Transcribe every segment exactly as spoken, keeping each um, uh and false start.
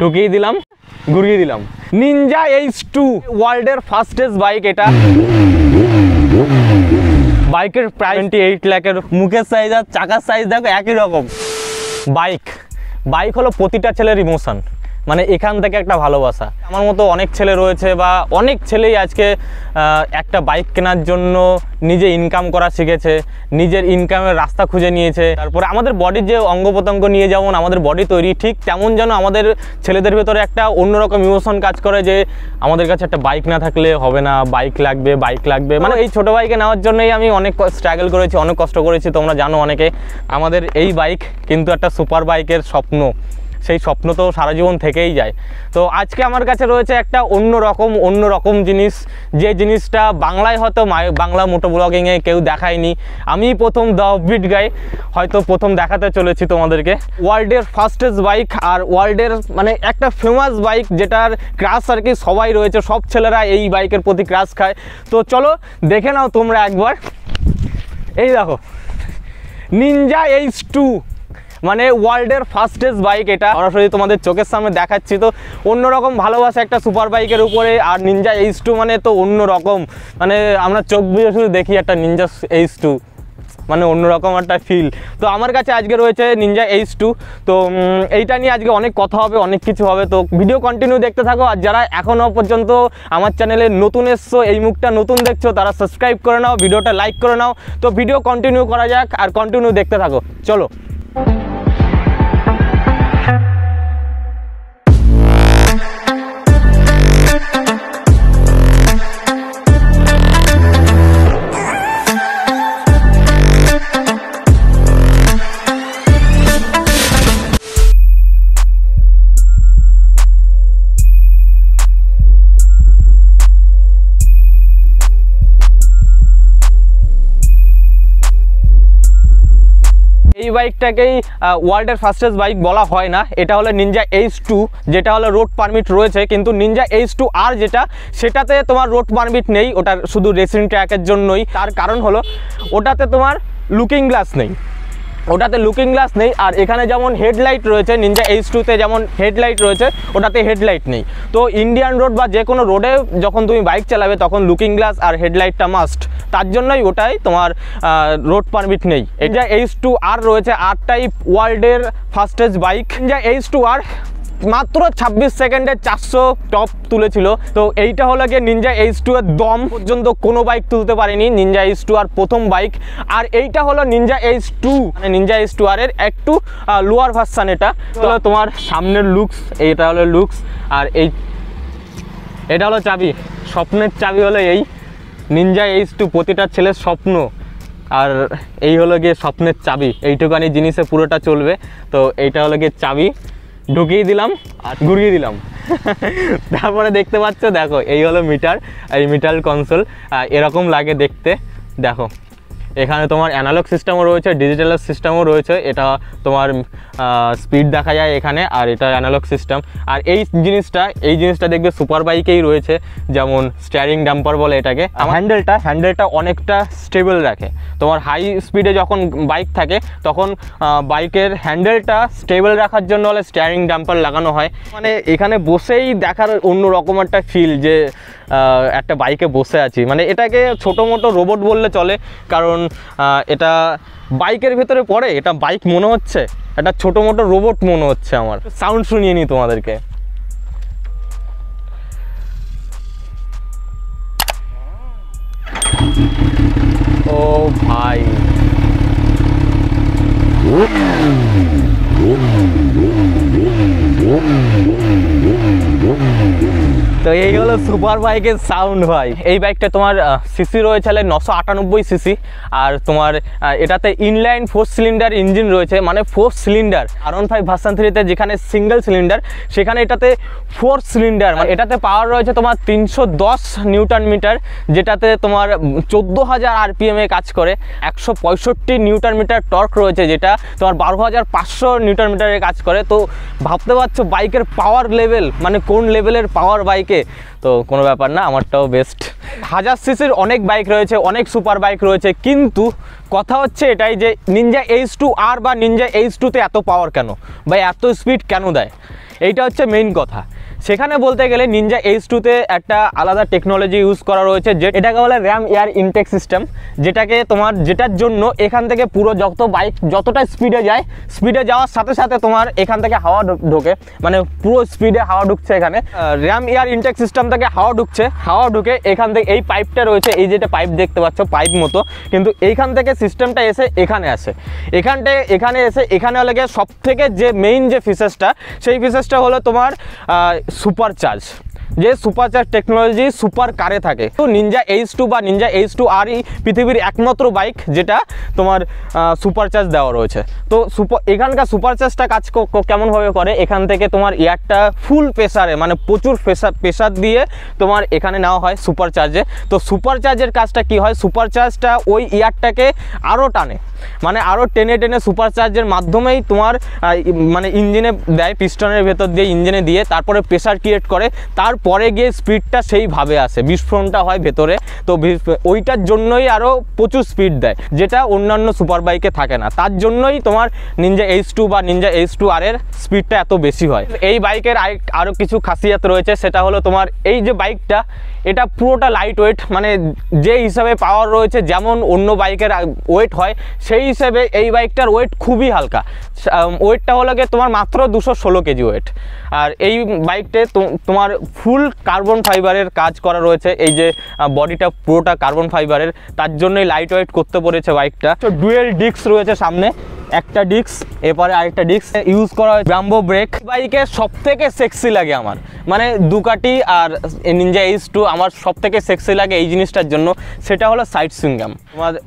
ঢুকিয়ে দিলাম, ঘুরিয়ে দিলাম। নিনজা এইচ টু ওয়ার্ল্ডের ফাস্টেস্ট বাইক এটা। বাইকের প্রায় আটানব্বই লাখের মুখের সাইজ আর চাকার সাইজ দেখো একই রকম। বাইক বাইক হলো প্রতিটা ছেলের ইমোশন, মানে এখান থেকে একটা ভালোবাসা। আমার মতো অনেক ছেলে রয়েছে বা অনেক ছেলেই আজকে একটা বাইক কেনার জন্য নিজে ইনকাম করা শিখেছে, নিজের ইনকামের রাস্তা খুঁজে নিয়েছে। তারপরে আমাদের বডির যে অঙ্গ প্রত্যঙ্গ নিয়ে যেমন আমাদের বডি তৈরি, ঠিক তেমন যেন আমাদের ছেলেদের ভেতরে একটা অন্যরকম ইমোশন কাজ করে যে আমাদের কাছে একটা বাইক না থাকলে হবে না, বাইক লাগবে, বাইক লাগবে। মানে এই ছোটো বাইকে নেওয়ার জন্যই আমি অনেক স্ট্রাগল করেছি, অনেক কষ্ট করেছি, তোমরা জানো অনেকে। আমাদের এই বাইক কিন্তু একটা সুপার বাইকের স্বপ্ন, সেই স্বপ্ন তো সারা জীবন থেকেই যায়। তো আজকে আমার কাছে রয়েছে একটা অন্য রকম অন্য রকম জিনিস, যে জিনিসটা বাংলায় হয়তো বাংলা মোটো ব্লগিংয়ে কেউ দেখায়নি। আমি প্রথম দ্য বিট গাই হয়তো প্রথম দেখাতে চলেছি তোমাদেরকে। ওয়ার্ল্ডের ফাস্টেস্ট বাইক আর ওয়ার্ল্ডের মানে একটা ফেমাস বাইক, যেটার ক্রাশ আর কি সবাই রয়েছে, সব ছেলেরা এই বাইকের প্রতি ক্রাশ খায়। তো চলো দেখে নাও তোমরা একবার। এই দেখো নিনজা এইচ টু, মানে ওয়ার্ল্ডের ফাস্টেস্ট বাইক এটা। সরাসরি তোমাদের চোখের সামনে দেখাচ্ছি। তো অন্যরকম ভালোবাসা একটা সুপার বাইকের উপরে। আর নিনজা এইচ টু মানে তো অন্যরকম, মানে আমরা চোখ বুঝে শুধু দেখি একটা নিনজা এইচ টু, মানে অন্যরকম একটা ফিল। তো আমার কাছে আজকে রয়েছে নিনজা এইচ টু। তো এইটা নিয়ে আজকে অনেক কথা হবে, অনেক কিছু হবে। তো ভিডিও কন্টিনিউ দেখতে থাকো। আর যারা এখনও পর্যন্ত আমার চ্যানেলে নতুন এসছো, এই মুখটা নতুন দেখছো, তারা সাবস্ক্রাইব করে নাও, ভিডিওটা লাইক করে নাও। তো ভিডিও কন্টিনিউ করা যাক আর কন্টিনিউ দেখতে থাকো, চলো। এই বাইকটাকেই ওয়ার্ল্ডের ফাস্টেস্ট বাইক বলা হয় না, এটা হলো নিনজা এইচ টু, যেটা হলো রোড পারমিট রয়েছে। কিন্তু নিনজা এইচ টু আর যেটা, সেটাতে তোমার রোড পারমিট নেই, ওটা শুধু রেসিং ট্র্যাকের জন্যই। তার কারণ হলো ওটাতে তোমার লুকিং গ্লাস নেই, ওটাতে লুকিং গ্লাস নেই। আর এখানে যেমন হেডলাইট রয়েছে, নিনজা এইচ টুতে যেমন হেডলাইট রয়েছে, ওটাতে হেডলাইট নেই। তো ইন্ডিয়ান রোড বা যে কোনো রোডে যখন তুমি বাইক চালাবে তখন লুকিং গ্লাস আর হেডলাইটটা মাস্ট, তার জন্যই ওটাই তোমার রোড পারমিট নেই। নিনজা এইচ টু আর রয়েছে আর টাইপ ওয়ার্ল্ডের fastest bike. Ninja H two R মাত্র ছাব্বিশ সেকেন্ডে চারশো টপ তুলেছিল। তো এইটা হলো গিয়ে নিনজা এইচ টু এর দম, পর্যন্ত কোনো বাইক তুলতে পারেনি নিনজা এইচ টু আর, প্রথম বাইক। আর এইটা হলো নিনজা এইচ টু, মানে নিনজা এইচ টু আর এর একটু লোয়ার ভার্সান এটা। তো তোমার সামনের লুকস, এইটা হলো লুকস। আর এই এটা হলো চাবি, স্বপ্নের চাবি হলো এই নিনজা এইচ টু, প্রতিটা ছেলের স্বপ্ন। আর এই হলো গিয়ে স্বপ্নের চাবি, এইটুখানি জিনিসে পুরোটা চলবে। তো এইটা হলো গিয়ে চাবি, ঢুকিয়ে দিলাম আর ঘুরিয়ে দিলাম। তারপরে দেখতে পাচ্ছ, দেখো এই হলো মিটার, এই মিটার কনসোল এরকম লাগে দেখতে। দেখো এখানে তোমার অ্যানালগ সিস্টেমও রয়েছে, ডিজিটাল সিস্টেমও রয়েছে। এটা তোমার স্পিড দেখা যায় এখানে, আর এটা অ্যানালগ সিস্টেম। আর এই জিনিসটা এই জিনিসটা দেখবে সুপার বাইকেই রয়েছে, যেমন স্টিয়ারিং ডাম্পার বলে এটাকে। হ্যান্ডেলটা হ্যান্ডেলটা অনেকটা স্টেবল রাখে। তোমার হাই স্পিডে যখন বাইক থাকে তখন বাইকের হ্যান্ডেলটা স্টেবল রাখার জন্য হলে স্টিয়ারিং ডাম্পার লাগানো হয়। মানে এখানে বসেই দেখার অন্যরকম একটা ফিল, যে একটা বাইকে বসে আছি। মানে এটাকে ছোটো মোটো রোবট বললে চলে, কারণ এটা বাইকের ভেতরে পড়ে। এটা বাইক মনে হচ্ছে, এটা ছোটো মোটো রোবট মনে হচ্ছে আমার। সাউন্ড শুনিয়ে নি তোমাদেরকে। ও ভাই, তো এই হলো সুপার বাইকের সাউন্ড ভাই। এই বাইকটা তোমার সিসি রয়েছে নশো আটানব্বই সিসি। আর তোমার এটাতে ইনলাইন ফোর সিলিন্ডার ইঞ্জিন রয়েছে, মানে ফোর সিলিন্ডার। আর ওয়ান ফাইভ ভার্সন থ্রিতে যেখানে সিঙ্গেল সিলিন্ডার, সেখানে এটাতে ফোর সিলিন্ডার। মানে এটাতে পাওয়ার রয়েছে তোমার তিনশো দশ নিউটন মিটার, যেটাতে তোমার চোদ্দো হাজার আরপিএমে কাজ করে। একশো পঁয়ষট্টি নিউটন মিটার টর্ক রয়েছে, যেটা তোমার বারো হাজার পাঁচশো নিউটন মিটারে কাজ করে। তো ভাবতে পারছো বাইকের পাওয়ার লেভেল, মানে কোন লেভেলের পাওয়ার বাইকে। তো কোনো ব্যাপার না, আমারটাও বেস্ট। হাজার সিসির অনেক বাইক রয়েছে, অনেক সুপার বাইক রয়েছে, কিন্তু কথা হচ্ছে এটাই যে নিনজা এইচ টু আর বা নিনজা এইচ টুতে এত পাওয়ার কেন বা এত স্পিড কেন দেয়? এইটা হচ্ছে মেইন কথা। সেখানে বলতে গেলে নিনজা এইচ টু তে একটা আলাদা টেকনোলজি ইউজ করা রয়েছে, যে এটাকে বলে র্যাম এয়ার ইনটেক সিস্টেম, যেটাকে তোমার যেটার জন্য এখান থেকে পুরো যত বাইক যতটা স্পিডে যায় স্পিডে যাওয়ার সাথে সাথে তোমার এখান থেকে হাওয়া ঢোকে, মানে পুরো স্পিডে হাওয়া ঢুকছে। এখানে র্যাম এয়ার ইনটেক সিস্টেম থেকে হাওয়া ঢুকছে, হাওয়া ঢুকে এখান থেকে এই পাইপটা রয়েছে, এই যেটা পাইপ দেখতে পাচ্ছ পাইপ মতো, কিন্তু এইখান থেকে সিস্টেমটা এসে এখানে আসে, এখানটায় এখানে এসে এখানে লাগে সব থেকে যে মেইন যে ফিচার্সটা সেই ফিচার্সটা হলো তোমার सुपर चार्ज, যে সুপার চার্জ টেকনোলজি সুপার কারে থাকে। তো নিনজা এইচ টু বা নিনজা এইচ টু আর ই পৃথিবীর একমাত্র বাইক যেটা তোমার সুপার চার্জ দেওয়া রয়েছে। তো সুপার এখানকার সুপার চার্জটা কাজ কেমনভাবে করে, এখান থেকে তোমার এয়ারটা ফুল প্রেসারে মানে প্রচুর প্রেসার প্রেসার দিয়ে তোমার এখানে নেওয়া হয় সুপার চার্জে। তো সুপার চার্জের কাজটা কি হয়, সুপার চার্জটা ওই এয়ারটাকে আরও টানে, মানে আরও টেনে টেনে সুপার চার্জের মাধ্যমেই তোমার মানে ইঞ্জিনে দেয়, পিস্টনের ভেতর দিয়ে ইঞ্জিনে দিয়ে তারপরে প্রেসার ক্রিয়েট করে, তার পরে গিয়ে স্পিডটা সেইভাবে আসে, বিস্ফোরণটা হয় ভেতরে। তো ওইটার জন্যই আরও প্রচুর স্পিড দেয়, যেটা অন্যান্য সুপার বাইকে থাকে না, তার জন্যই তোমার নিনজা এইচ টু বা নিনজা এইচ টু আর এর স্পিডটা এত বেশি হয়। এই বাইকের আরও কিছু খাসিয়াত রয়েছে, সেটা হলো তোমার এই যে বাইকটা এটা পুরোটা লাইট ওয়েট, মানে যে হিসাবে পাওয়ার রয়েছে যেমন অন্য বাইকের ওয়েট হয় সেই হিসেবে এই বাইকটার ওয়েট খুবই হালকা, ওয়েটটা হলো গিয়ে তোমার মাত্র দুশো ষোলো কেজি ওয়েট। আর এই বাইকটা তোমার ফুল কার্বন ফাইবারের কাজ করা রয়েছে, এই যে বডিটা পুরোটা কার্বন ফাইবারের, তার জন্যই লাইট ওয়েট করতে পেরেছে বাইকটা। তো ডুয়েল ডিস্ক রয়েছে, সামনে একটা ডিস্ক এরপরে আরেকটা ডিস্ক ইউজ করা হয়, ব্রাম্বো ব্রেক। বাইকে সব থেকে সেক্সি লাগে আমার, মানে দুকাটি আর নিনজা এইচ টু আমার সব থেকে সেক্সি লাগে এই জিনিসটার জন্য, সেটা হলো সাইড সুইংগাম।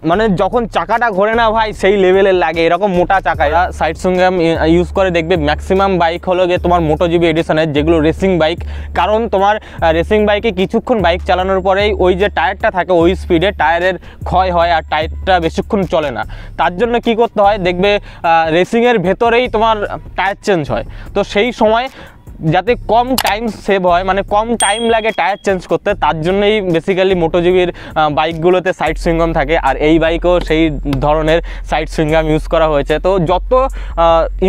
মানে যখন চাকাটা ঘোরে না ভাই সেই লেভেলের লাগে, এরকম মোটা চাকায় সাইড সুইংগাম ইউজ করে দেখবে ম্যাক্সিমাম বাইক হলো গিয়ে তোমার মোটোজিবি এডিশনের, যেগুলো রেসিং বাইক, কারণ তোমার রেসিং বাইকে কিছুক্ষণ বাইক চালানোর পরেই ওই যে টায়ারটা থাকে ওই স্পিডে টায়ারের ক্ষয় হয় আর টায়ারটা বেশিক্ষণ চলে না, তার জন্য কি করতে হয় দেখবে রেসিংয়ের ভেতরেই তোমার টায়ার চেঞ্জ হয়। তো সেই সময় যাতে কম টাইম সেভ হয়, মানে কম টাইম লাগে টায়ার চেঞ্জ করতে, তার জন্যই বেসিক্যালি মোটোজিবির বাইকগুলোতে সাইড সুইংগাম থাকে, আর এই বাইকেও সেই ধরনের সাইড সুইংগাম ইউজ করা হয়েছে। তো যত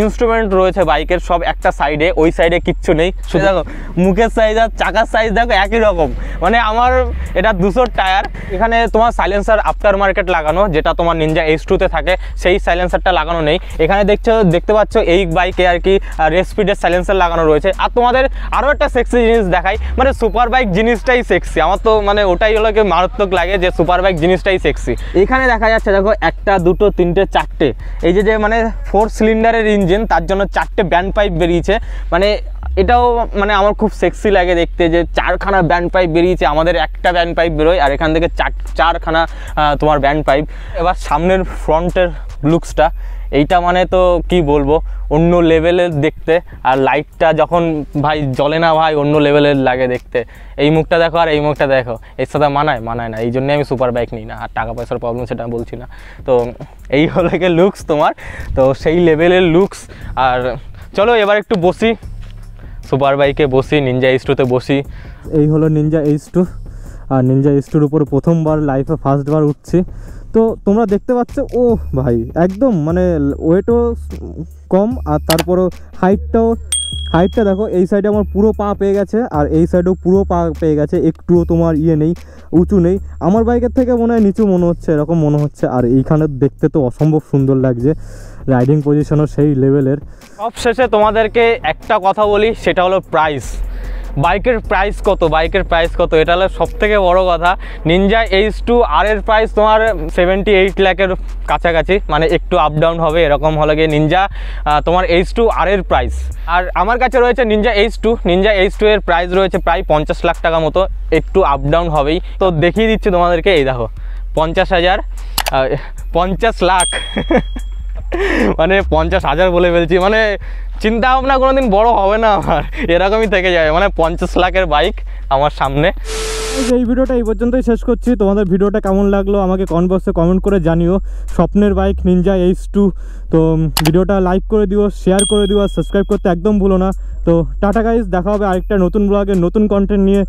ইনস্ট্রুমেন্ট রয়েছে বাইকের সব একটা সাইডে, ওই সাইডে কিচ্ছু নেই, শুধু দেখো মুখের সাইজ আর চাকার সাইজ দেখো একই রকম, মানে আমার এটা দুশোর টায়ার। এখানে তোমার সাইলেন্সার আফটার মার্কেট লাগানো, যেটা তোমার নিনজা এইচ টু তে থাকে সেই সাইলেন্সারটা লাগানো নেই, এখানে দেখছো দেখতে পাচ্ছ এই বাইকে আর কি রেসপিডের সাইলেন্সার লাগানো রয়েছে। আর তোমাদের আরও একটা সেক্সি জিনিস দেখাই, মানে সুপার বাইক জিনিসটাই সেক্সি আমার, তো মানে ওটাই হলো কি মারাত্মক লাগে যে সুপার বাইক জিনিসটাই সেক্সি। এখানে দেখা যাচ্ছে দেখো একটা দুটো তিনটে চারটে, এই যে যে মানে ফোর সিলিন্ডারের ইঞ্জিন, তার জন্য চারটে ব্যান্ড পাইপ বেরিয়েছে, মানে এটাও মানে আমার খুব সেক্সি লাগে দেখতে, যে চারখানা ব্যান্ড পাইপ বেরিয়েছে, আমাদের একটা ব্যান্ড পাইপ বেরোয় আর এখান থেকে চার চারখানা তোমার ব্যান্ড পাইপ। এবার সামনের ফ্রন্টের লুকসটা, এইটা মানে তো কি বলবো অন্য লেভেলের দেখতে, আর লাইটটা যখন ভাই জ্বলে না ভাই অন্য লেভেলের লাগে দেখতে। এই মুখটা দেখো আর এই মুখটা দেখো, এর সাথে মানায় মানায় না, এই জন্যে আমি সুপার বাইক নিই না, আর টাকা পয়সার প্রবলেম সেটা বলছি না। তো এই হলো কি লুকস তোমার, তো সেই লেভেলের লুকস। আর চলো এবার একটু বসি সুপার বাইকে, বসি নিনজা এইচ টু তে বসি। এই হলো নিনজা এইচ টু, আর নিনজা এইচ টু র উপর প্রথমবার লাইফে ফার্স্টবার উঠছি, তো তোমরা দেখতে পাচ্ছ ও ভাই একদম মানে ওয়েটও কম, আর তারপরও হাইটটাও হাইটটা দেখো, এই সাইডে আমার পুরো পা পেয়ে গেছে আর এই সাইডেও পুরো পা পেয়ে গেছে, একটুও তোমার ইয়ে নেই উঁচু নেই, আমার বাইকের থেকে মনে হয় নিচু মনে হচ্ছে, এরকম মনে হচ্ছে। আর এইখানে দেখতে তো অসম্ভব সুন্দর লাগছে, রাইডিং পজিশনও সেই লেভেলের। সবশেষে তোমাদেরকে একটা কথা বলি, সেটা হলো প্রাইস, বাইকের প্রাইস কত, বাইকের প্রাইস কত, এটা হলো সব থেকে বড়ো কথা। নিনজা এইচ টু আর এর প্রাইস তোমার সেভেন্টি এইট ল্যাখের কাছাকাছি, মানে একটু আপ ডাউন হবে এরকম হলো গিয়ে নিনজা তোমার এইচ টু আর এর প্রাইস। আর আমার কাছে রয়েছে Ninja H two, Ninja H two এর প্রাইস রয়েছে প্রায় পঞ্চাশ লাখ টাকা মতো, একটু আপ ডাউন হবেই। তো দেখিয়ে দিচ্ছি তোমাদেরকে, এই দেখো পঞ্চাশ হাজার পঞ্চাশ লাখ মানে পঞ্চাশ হাজার বলে ফেলছি, মানে চিন্তা ভাবনা কোনো দিন বড়ো হবে না আমার, এরকমই থেকে যাবে, মানে পঞ্চাশ লাখের বাইক আমার সামনে। এই ভিডিওটা এই পর্যন্তই শেষ করছি, তোমাদের ভিডিওটা কেমন লাগলো আমাকে কমেন্ট বক্সে কমেন্ট করে জানিও। স্বপ্নের বাইক নিনজা এইচ টু, তো ভিডিওটা লাইক করে দিও, শেয়ার করে দিও, আর সাবস্ক্রাইব করতে একদম ভুলো না। তো টাটা গাইস, দেখা হবে আরেকটা নতুন ব্লগে নতুন কন্টেন্ট নিয়ে।